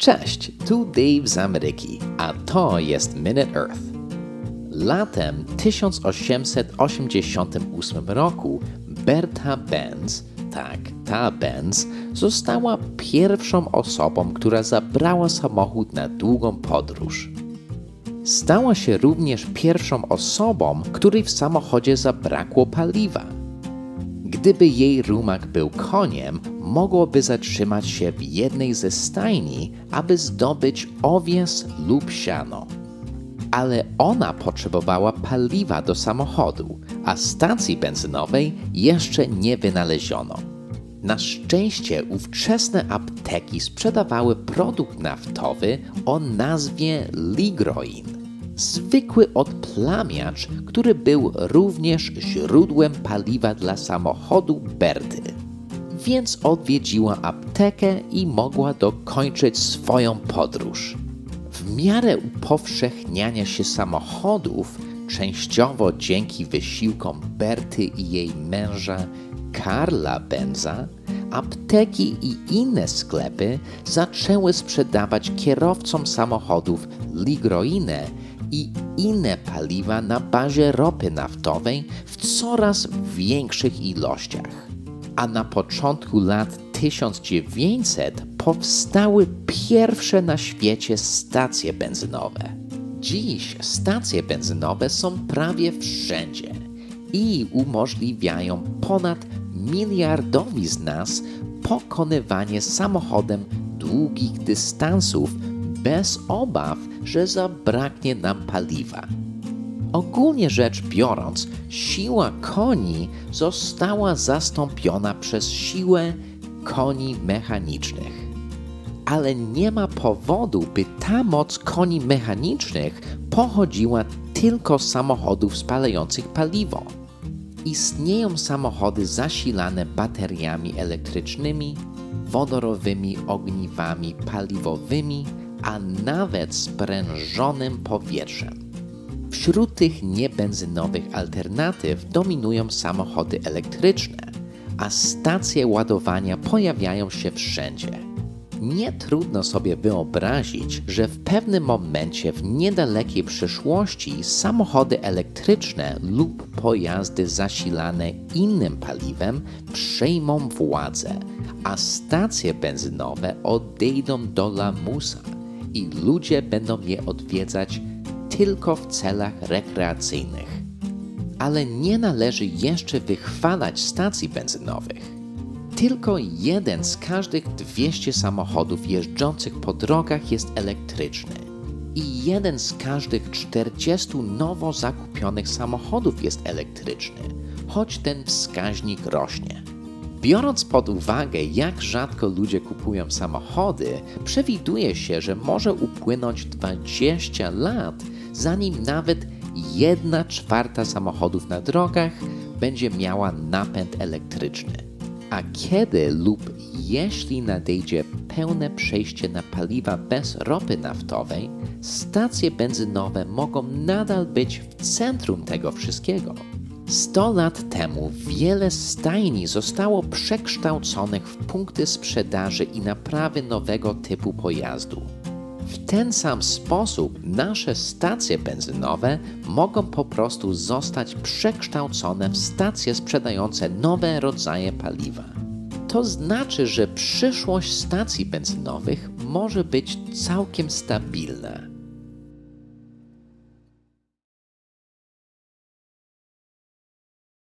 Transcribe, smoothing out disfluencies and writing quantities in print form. Cześć, tu Dave z Ameryki, a to jest Minute Earth. Latem 1888 roku Bertha Benz, tak, ta Benz, została pierwszą osobą, która zabrała samochód na długą podróż. Stała się również pierwszą osobą, której w samochodzie zabrakło paliwa. Gdyby jej rumak był koniem, mogłoby zatrzymać się w jednej ze stajni, aby zdobyć owies lub siano. Ale ona potrzebowała paliwa do samochodu, a stacji benzynowej jeszcze nie wynaleziono. Na szczęście ówczesne apteki sprzedawały produkt naftowy o nazwie Ligroin, zwykły odplamiacz, który był również źródłem paliwa dla samochodu Berty. Więc odwiedziła aptekę i mogła dokończyć swoją podróż. W miarę upowszechniania się samochodów, częściowo dzięki wysiłkom Berty i jej męża Karla Benza, apteki i inne sklepy zaczęły sprzedawać kierowcom samochodów ligroinę i inne paliwa na bazie ropy naftowej w coraz większych ilościach. A na początku lat 1900 powstały pierwsze na świecie stacje benzynowe. Dziś stacje benzynowe są prawie wszędzie i umożliwiają ponad miliardowi z nas pokonywanie samochodem długich dystansów bez obaw, że zabraknie nam paliwa. Ogólnie rzecz biorąc, siła koni została zastąpiona przez siłę koni mechanicznych. Ale nie ma powodu, by ta moc koni mechanicznych pochodziła tylko z samochodów spalających paliwo. Istnieją samochody zasilane bateriami elektrycznymi, wodorowymi ogniwami paliwowymi, a nawet sprężonym powietrzem. Wśród tych niebenzynowych alternatyw dominują samochody elektryczne, a stacje ładowania pojawiają się wszędzie. Nie trudno sobie wyobrazić, że w pewnym momencie w niedalekiej przyszłości samochody elektryczne lub pojazdy zasilane innym paliwem przejmą władzę, a stacje benzynowe odejdą do lamusa i ludzie będą je odwiedzać tylko w celach rekreacyjnych. Ale nie należy jeszcze wychwalać stacji benzynowych. Tylko jeden z każdych 200 samochodów jeżdżących po drogach jest elektryczny i jeden z każdych 40 nowo zakupionych samochodów jest elektryczny, choć ten wskaźnik rośnie. Biorąc pod uwagę, jak rzadko ludzie kupują samochody, przewiduje się, że może upłynąć 20 lat, zanim nawet 1/4 samochodów na drogach będzie miała napęd elektryczny. A kiedy lub jeśli nadejdzie pełne przejście na paliwa bez ropy naftowej, stacje benzynowe mogą nadal być w centrum tego wszystkiego. 100 lat temu wiele stajni zostało przekształconych w punkty sprzedaży i naprawy nowego typu pojazdu. W ten sam sposób nasze stacje benzynowe mogą po prostu zostać przekształcone w stacje sprzedające nowe rodzaje paliwa. To znaczy, że przyszłość stacji benzynowych może być całkiem stabilna.